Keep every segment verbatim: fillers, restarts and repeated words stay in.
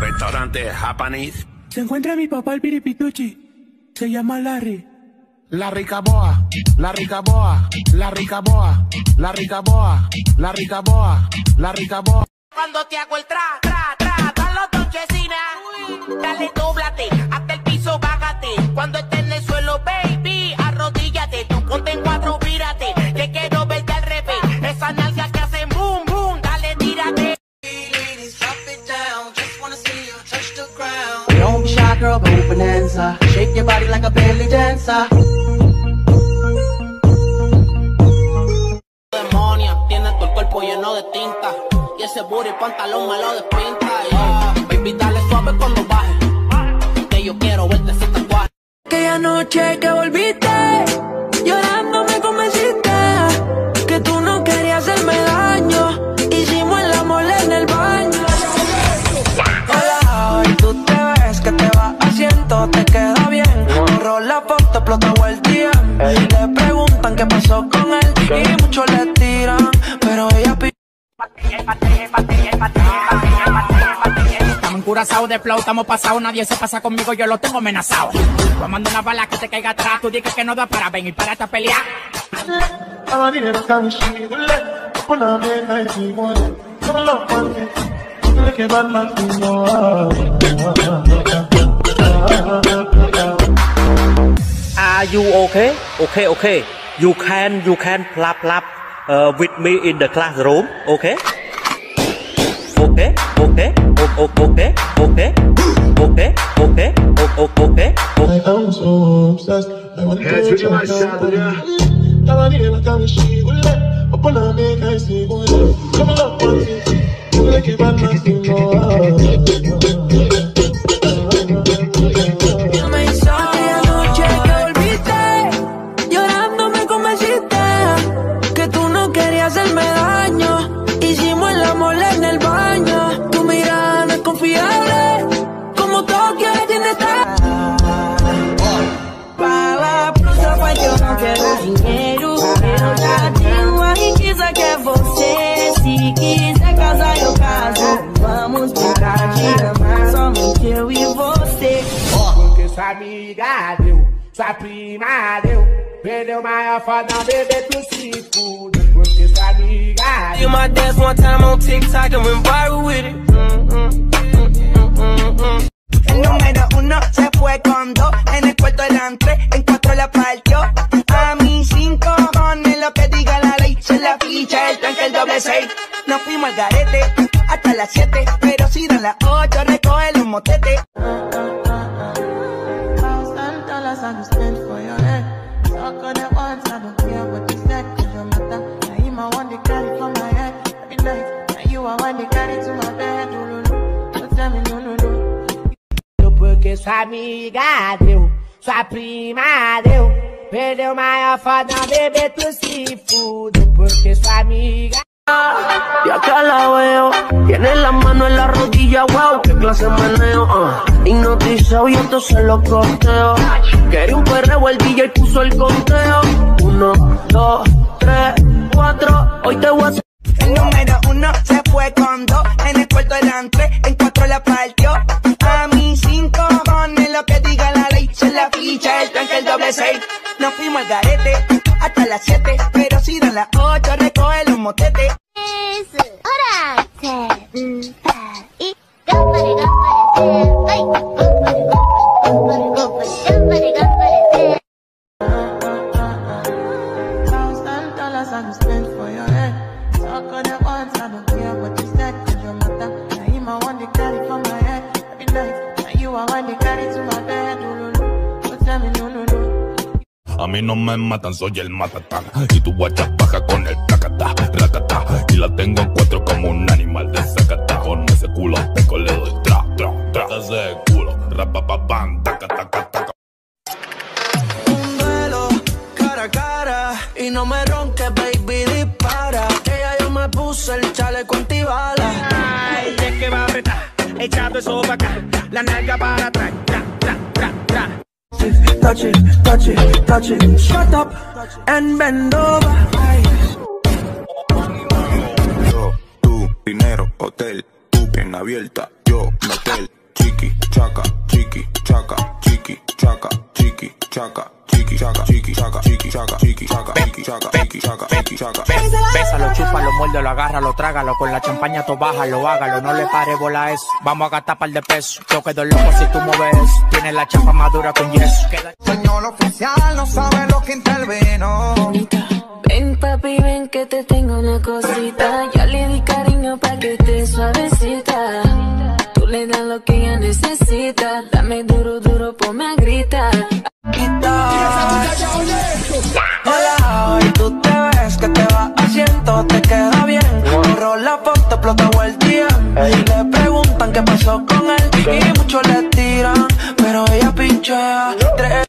Restaurante Japanese. Se encuentra mi papá el piripituchi. Se llama Larry. La ricaboa, la ricaboa, la ricaboa, la ricaboa, la ricaboa, la ricaboa. Cuando te hago el tra, tra, tra, dan los dos chesinas. Dale, dóblate, hasta el piso, bájate. Cuando estés en el suelo, baby, arrodíllate. Tú ponte en cuatro, pírate, que quiero verte al revés. Esa nalga que hacen boom, boom, dale, tírate. Don't shy, girl, go bonanza. Shake your body like a belly dancer. Demonia, tiene todo el cuerpo lleno de tinta. Y ese booty pantalón me lo despinta. Yeah. Baby, dale suave cuando baje, que yo quiero verte ese tatuaje. Aquella noche que volviste, llorando me convenciste que tú no querías hacerme daño. Hicimos el amor en el baño. Hola, hoy tú te ves que te va haciendo, te queda bien. Borró la foto, explotó el día. Le preguntan qué pasó con él y muchos le tiran, pero ella pide. Estamos en Curazao de flow, estamos pasados, nadie se pasa conmigo, yo lo tengo amenazado. Voy a mandar una bala que te caiga atrás, tú dices que no da para venir para esta pelea. Are you okay? Okay, okay. You can, you can clap, clap. Uh, with me in the classroom, okay? Okay, okay, okay, okay, okay, okay, okay, okay, okay. I'm so obsessed. I want to get you my shadow. I need to tell you she will let. Open up my eyes, see what. Come on, come on. Like a bad man. Sua amiga deu, sua prima deu, perdeu maior foda, bebê pro cinco. Porque sua amiga deu. You my dance one time on TikTok and went viral with it. Mm, mm, mm, mm, mm. El número uno se fue con dos, en el cuarto eran tres, en cuatro la partió. A mí cinco, con lo que diga la ley, se la ficha el tanque, el doble seis. Nos fuimos al garete hasta las siete, pero si dan las ocho recoge los motetes. I'm stand for your head. Talk on it once, I don't care what you said, cause you're my dad. Now you my one, they got it from my head. Every night, now you are one, they got it to my bed. No, no, no, don't tell me no, no, no. Porque sua amiga deu, sua prima deu, perdeu maior foda, bebê, tu se fudeu. Porque sua amiga. Y acá la veo, tiene la mano en la rodilla, wow, qué clase meneo, uh. Hipnotizado y entonces lo corteo. Quería un perreo, el D J puso el conteo. Uno, dos, tres, cuatro, hoy te voy a hacer. El número uno se fue con dos, en el cuarto eran tres, en cuatro la partió. A mí cinco, pone lo que diga la ley, se la ficha el tanque, el doble seis. Nos fuimos al garete hasta las siete, pero si dan las ocho recoge los motetes. Es hora de cantar y gambare, gambare, gambare, gambare, gambare. A mí no me matan, soy el matatán. Y tu guacha baja con el tacatá, ratata. Y la tengo en cuatro como un animal de sacata. Con ese culo peco le doy tra, tra, tra. Ese culo, rapapapam, taca, taca, taca. Un duelo, cara a cara. Y no me ronques, baby, dispara. Ella yo me puse el chaleco antibala. Ay, es que va a apretar, echando eso para acá. La nalga para atrás, tra, tra, tra, tra. Touch it, touch it, touch it. Shut up and bend over. Yo, tú, dinero, hotel, tú, pierna abierta, yo meter, chiqui, chaca, chiqui, chaca, chiqui, chaca, chiqui, chaca, chiqui, chaca, chiqui, chaca, chiqui, chaca, chiqui, chaca, chiqui, chaca, chiqui, chaca, chiqui, chaca. Pésalo, chúpalo, muérdelo, agárralo, trágalo, con la champaña tú bájalo, hágalo, no le pare bola eso. Vamos a gastar par de pesos, yo quedo loco si tú mueves, tienes la chapa madura con yeso. Señor oficial, no sabe lo que intervino. Ven papi, ven que te tengo una cosita. Ya le di cariño pa' que esté suavecita. Tú le das lo que ella necesita. Dame duro, duro, ponme a gritar. Hola, hoy tú te ves que te va haciendo, te queda bien. Borró la foto, explotó el día. Le preguntan qué pasó con él y muchos le tiran, pero ella pinchea. Tres.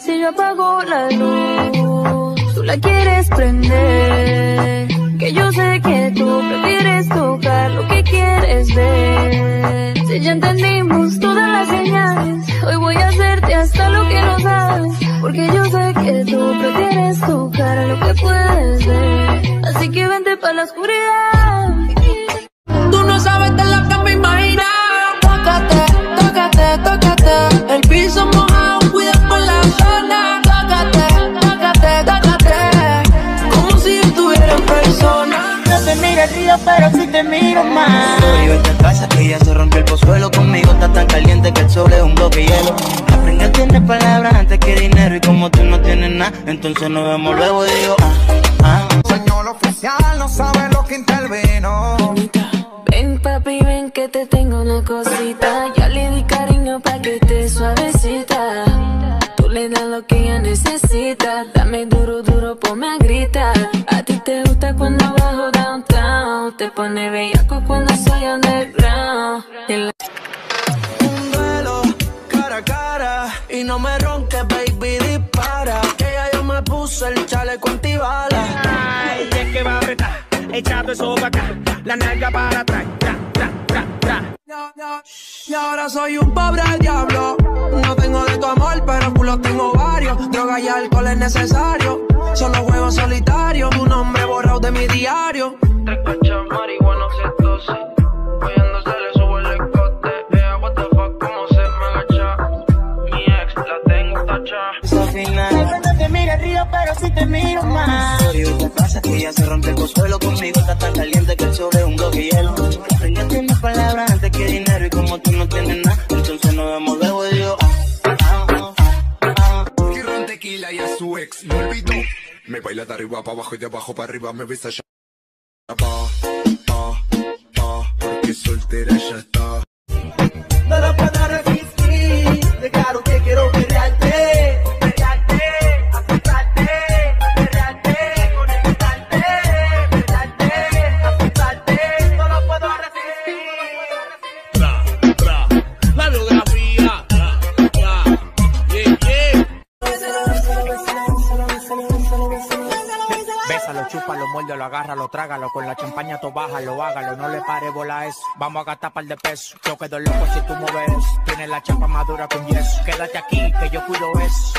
Si yo apago la luz, tú la quieres prender, que yo sé que tú prefieres tocar lo que quieres ver. Si ya entendimos todas las señales, hoy voy a hacerte hasta lo que no sabes, porque yo sé que tú prefieres tocar lo que puedes ver. Así que vente pa' la oscuridad. Tú no sabes de la que me imaginas. Tócate, tócate, tócate, el piso mojado, cuida por la zona. Tócate, tócate, tócate, como si estuviera en persona. No te mires río, pero si sí te miro más. Soy yo te pasa que ya se rompió el pozuelo. Conmigo está tan caliente que el sol es un bloque de hielo. Aprende a tener palabras antes que dinero. Y como tú no tienes nada, entonces nos vemos luego y digo ah, ah. Señor oficial, no sabe lo que intervino. Ven papi, ven que te tengo una cosita. Ya le di cariño pa' que esté suavecita. Tú le das lo que ella necesita. Dame duro, duro, ponme a gritar. A ti te gusta cuando bajo downtown. Te pone bellaco cuando soy underground. Un duelo, cara a cara. Y no me ronques, baby, dispara. Que ya yo me puse el chaleco antibala. Ay, es que va a retar. Echado eso pa' acá, la nalga para atrás, tra, tra, tra, tra. No, no. Y ahora soy un pobre diablo. No tengo de tu amor, pero culo tengo varios. Droga y alcohol es necesario. Solo juego solitario, tu nombre borrado de mi diario. Tres cachas marihuana, se tose. Oyéndose le subo el escote. Vea, what the fuck, cómo se me agacha. Mi ex la tengo tachada. Te mira río, pero si sí te miro más. Soy una casa que ya se rompe el consuelo. Conmigo está tan caliente que el sol es un bloque de hielo. Aprendiste mis palabras antes que dinero. Y como tú no tienes nada, entonces nos vemos luego de Dios. Quiero tequila y a su ex me olvidó. Me baila de arriba para abajo y de abajo para arriba. Me besa ya. Pa, pa, pa, porque soltera ya está. No la puedo resistir. De claro que quiero pelearte. Chúpalo, muérdelo, agárralo, trágalo, con la champaña tú bájalo, hágalo, no le pare bola eso. Vamos a gastar par de pesos, yo quedo loco si tú mueves, tienes la chapa madura con yeso. Quédate aquí que yo cuido eso.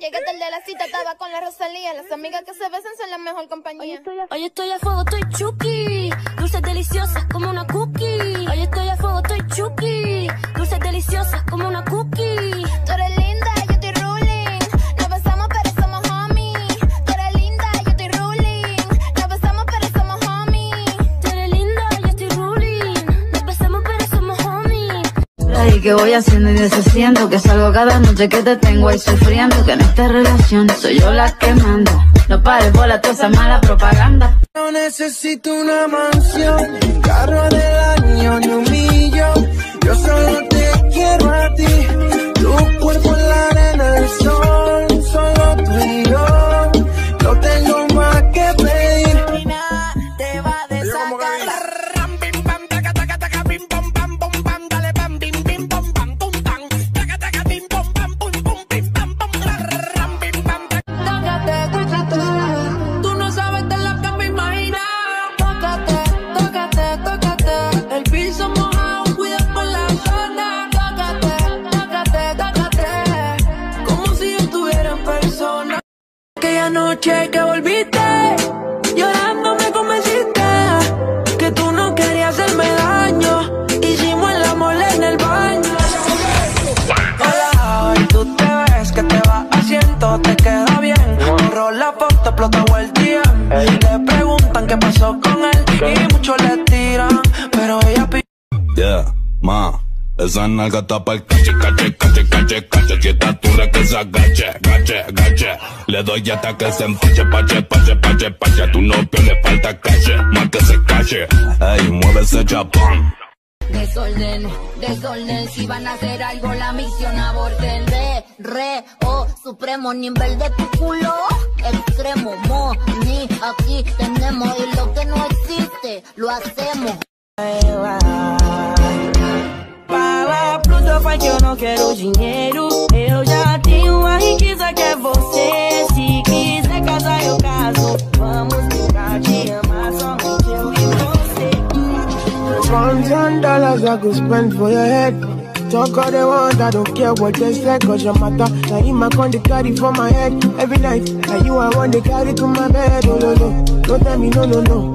Llegué tarde a la cita, estaba con la Rosalía. Las amigas que se besan son la mejor compañía. Hoy estoy a, Hoy estoy a fuego, estoy chuki, dulces deliciosas como una cookie. Hoy estoy a fuego, estoy chuki, dulces deliciosas como una cookie. Tú eres linda, yo estoy ruling. Nos besamos pero somos homies. Tú eres linda, yo estoy ruling. Nos besamos pero somos homies. Tú eres linda, yo estoy ruling. Nos besamos pero somos homies. Ay, que voy haciendo y deshaciendo, que salgo cada noche que te tengo ahí sufriendo, que en esta relación soy yo la que mando. No pares bola toda esa mala propaganda. No necesito una mansión, un carro del año ni un millón. Yo solo te quiero a ti, tu cuerpo en la arena del sol. Solo tú y yo, no tengo más que pedir. Te va a desacatar. Ram, pim, pam, la noche que volviste, llorando me convenciste que tú no querías hacerme daño. Hicimos el amor en el baño. Hola, hoy tú te ves que te va haciendo, te queda bien. Borró la foto, explotó el día. Le preguntan qué pasó con él y muchos le tiran, pero ella pide. Yeah, ma. Esa nalga está pa'l cache, cache, cache, cache, cache. Si está turra que se agache, gache, gache. Le doy hasta que se empache, pache, pache, pache, pache. A tu novio le falta cache, más que se cache. Ey, mueve ese chapón. Desorden, desorden, si van a hacer algo la misión aborten. Re, re, oh, supremo nivel de tu culo. Extremo, mo, ni, aquí tenemos. Y lo que no existe, lo hacemos. Fala pro teu pai que eu não quero dinheiro. Eu já tenho a riqueza que é você. Se quiser casar eu caso. Vamos tentar te amar somente eu e você. One thousand dollars I could spend for your head. Talk all they want, I don't care what they say. Cause your matter, now in my con they carry for my head. Every night, now you I want they carry to my bed. Oh no no, don't tell me no no no.